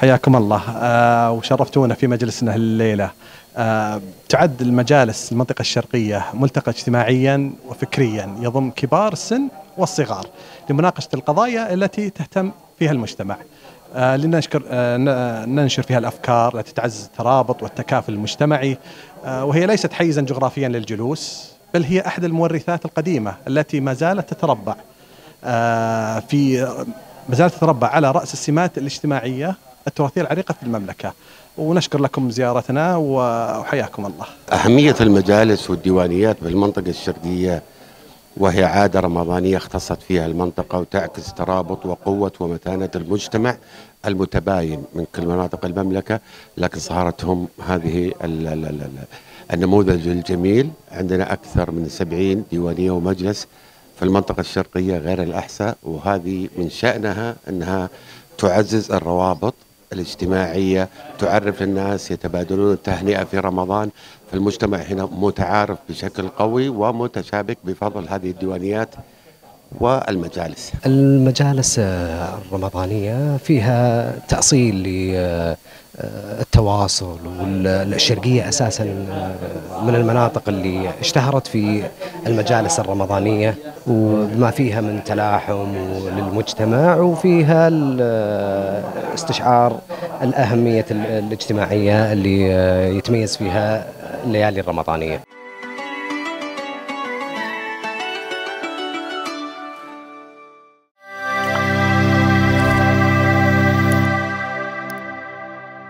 حياكم الله وشرفتونا في مجلسنا الليلة. تعد المجالس المنطقة الشرقية ملتقى اجتماعيا وفكريا يضم كبار السن والصغار لمناقشة القضايا التي تهتم فيها المجتمع، لننشر فيها الأفكار التي تعزز الترابط والتكافل المجتمعي، وهي ليست حيزا جغرافيا للجلوس، بل هي أحد المورثات القديمة التي ما زالت تتربع على رأس السمات الاجتماعية التراثية العريقة في المملكة. ونشكر لكم زيارتنا وحياكم الله. أهمية المجالس والديوانيات بالمنطقة الشرقية وهي عادة رمضانية اختصت فيها المنطقة وتعكس ترابط وقوة ومتانة المجتمع المتباين من كل مناطق المملكة، لكن صارتهم هذه النموذج الجميل. عندنا أكثر من 70 ديوانية ومجلس في المنطقة الشرقية غير الأحساء، وهذه من شأنها أنها تعزز الروابط الاجتماعية، تعرف للناس، يتبادلون التهنئة في رمضان، فالمجتمع هنا متعارف بشكل قوي ومتشابك بفضل هذه الديوانيات والمجالس. المجالس الرمضانية فيها تأصيل للتواصل، والشرقية أساسا من المناطق اللي اشتهرت في المجالس الرمضانية وما فيها من تلاحم للمجتمع، وفيها استشعار الأهمية الاجتماعية اللي يتميز فيها الليالي الرمضانية.